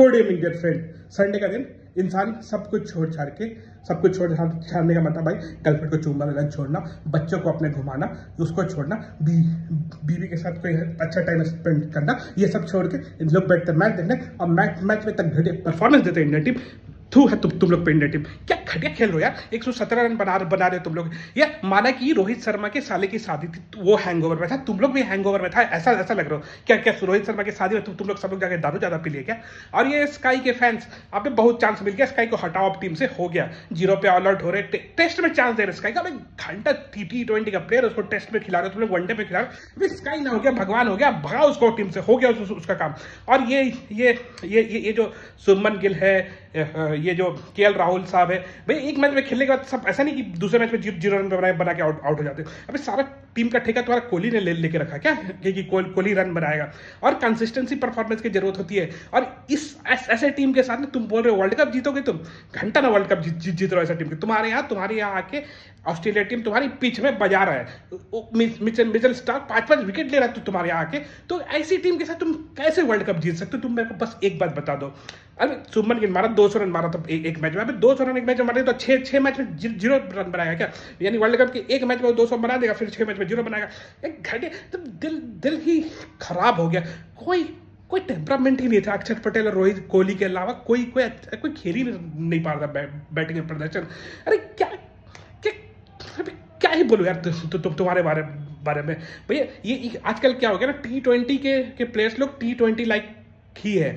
Good evening dear friend. Sunday का दिन इंसान सब कुछ छोड़ छाड़ के छाड़ने का मतलब भाई गर्लफ्रेंड को चुम्मा देना छोड़ना, बच्चों को अपने घुमाना उसको छोड़ना, बीवी के साथ कोई अच्छा टाइम स्पेंड करना, ये सब छोड़ के इन लोग बैठते मैच देखने और मैच में तक घटिया परफॉर्मेंस देते इंडियन टीम। थू है तुम लोग पे इंडिया टीम, क्या घटिया खेल रहे हो यार। 117 रन बना रहे हो तुम लोग। ये माना कि रोहित शर्मा के साले की शादी थी, वो हैंगओवर में था, तुम लोग भी हैंगओवर में था, ऐसा लग रहा हो। क्या रोहित शर्मा की शादी में तुम लोग सब लोग जाके दारू ज़्यादा पी लिए क्या? और ये स्काई के फैंस, आपने बहुत चांस मिल गया, स्काई को हटाओ आप टीम से, हो गया। 0 पे ऑल आउट हो रहे, टेस्ट में चांस दे रहे स्काई का। अभी घंटा T20 का प्लेयर, उसको टेस्ट में खिला रहे हो तुम लोग, वनडे में खिला रहे हो। अभी स्काई ना हो गया भगवान हो गया, भगाओ उसको टीम से, हो गया उसका काम। और ये जो सुमन गिल है, ये जो केएल राहुल साहब है भाई, एक मैच में खेलने के बाद सब ऐसा नहीं कि दूसरे मैच में 0 रन बना के आउट हो जाते हो। अभी सारा टीम का ठेका तुम्हारा कोहली ने लेके रखा क्या, क्योंकि कोहली रन बनाएगा। और कंसिस्टेंसी परफॉर्मेंस की जरूरत होती है। और इस ऐसे टीम के साथ में तुम बोल रहे हो वर्ल्ड कप जीतोगे, तुम घंटा ना वर्ल्ड कप जीत रहे हो ऐसा टीम के। तुम्हारे यहाँ आके ऑस्ट्रेलिया टीम तुम्हारी पिच में बजा रहा है, मिचेल स्टार्क 5-5 विकेट ले रहा है तुम्हारे यहाँ आके। तो ऐसी टीम के साथ तुम कैसे वर्ल्ड कप जीत सकते हो? तुम मेरे को बस एक बात बता दो। अरे सुमन गिल मारा 200 रन मारा था एक मैच में, अभी 200 रन एक मैच में मारे तो 6 मैच में 0 रन बनाएगा क्या? यानी वर्ल्ड कप के एक मैच में 200 बना देगा, फिर 6 मैच में 0 बनाएगा। एक घटे तो दिल ही खराब हो गया। कोई टेम्परामेंट ही नहीं था। अक्षर पटेल और रोहित कोहली के अलावा कोई खेल ही नहीं पा रहा बैटिंग में प्रदर्शन। अरे क्या ही बोलूँ यार तुम्हारे बारे में भैया। ये आजकल क्या हो गया ना, T20 के प्लेयर्स लोग T20 लाइक ही है।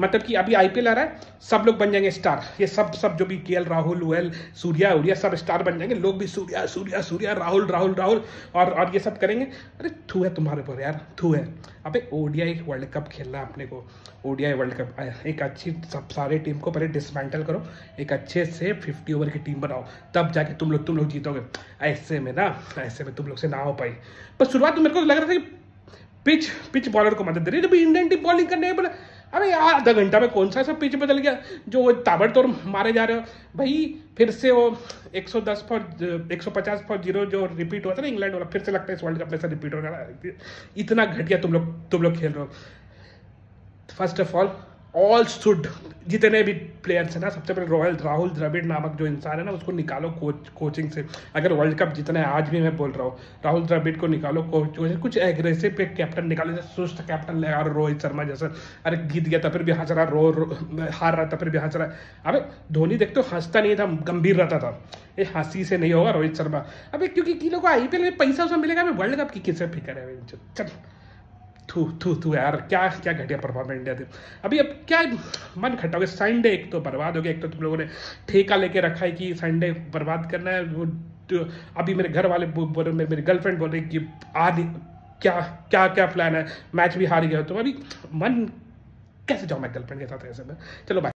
मतलब कि अभी IPL आ रहा है, सब लोग बन जाएंगे स्टार। ये सब जो भी केएल राहुल सूर्या उरिया सब स्टार बन जाएंगे। लोग भी सूर्या राहुल और ये सब करेंगे। अरे थू है तुम्हारे पर यार, थू है। अबे ODI वर्ल्ड कप खेलना अपने को, ODI वर्ल्ड कप। एक अच्छी सारे टीम को पहले डिसमेंटल करो, एक अच्छे से 50 ओवर की टीम बनाओ, तब जाके तुम लोग जीतोगे। ऐसे में तुम लोग से ना हो पाई। पर शुरुआत तो मेरे को लग रहा था कि पिच बॉलर को मदद दे रही है। जब इंडियन टीम बॉलिंग करने बोला अरे यार आधा घंटा में कौन सा सब पिच बदल गया, जो वो ताबड़तोड़ मारे जा रहे हो भाई। फिर से वो 110 फॉर 150 फॉर 0 जो रिपीट हुआ था ना इंग्लैंड वाला, फिर से लगता है इस वर्ल्ड कप में से रिपीट हो रहा है। इतना घटिया तुम लोग खेल रहे हो। फर्स्ट ऑफ ऑल शुड जितने भी प्लेयर्स हैं ना, सबसे पहले राहुल द्रविड़ नामक जो इंसान है ना, उसको निकालो कोचिंग से। अगर वर्ल्ड कप जितना है, आज भी मैं बोल रहा हूँ, राहुल द्रविड़ को निकालो कोचिंग। कुछ एग्रेसिव पे कैप्टन निकालो, जैसे सुस्त कैप्टन लगा रोहित शर्मा जैसा। अरे जीत गया था फिर भी हंस रहा, हार रहा था फिर भी हंस रहा। अबे धोनी देखते हो हंसता नहीं था, गंभीर रहता था। ये हंसी से नहीं होगा रोहित शर्मा। अबे क्योंकि किलो को IPL में पैसा उसमें मिलेगा, अभी वर्ल्ड कप की किससे फिक्र है। चल थू यार, क्या घटिया परफॉर्मेंस इंडिया थे। अब क्या मन खट्टा हो गया। संडे एक तो बर्बाद हो गया, एक तो तुम लोगों ने ठेका लेके रखा है कि संडे बर्बाद करना है। वो अभी मेरे घर वाले बोल रहे, मेरी गर्लफ्रेंड बोल रही कि आज क्या क्या क्या प्लान है, मैच भी हार गया तो अभी मन कैसे जाओ मैं गर्लफ्रेंड के साथ ऐसे में। चलो बाय।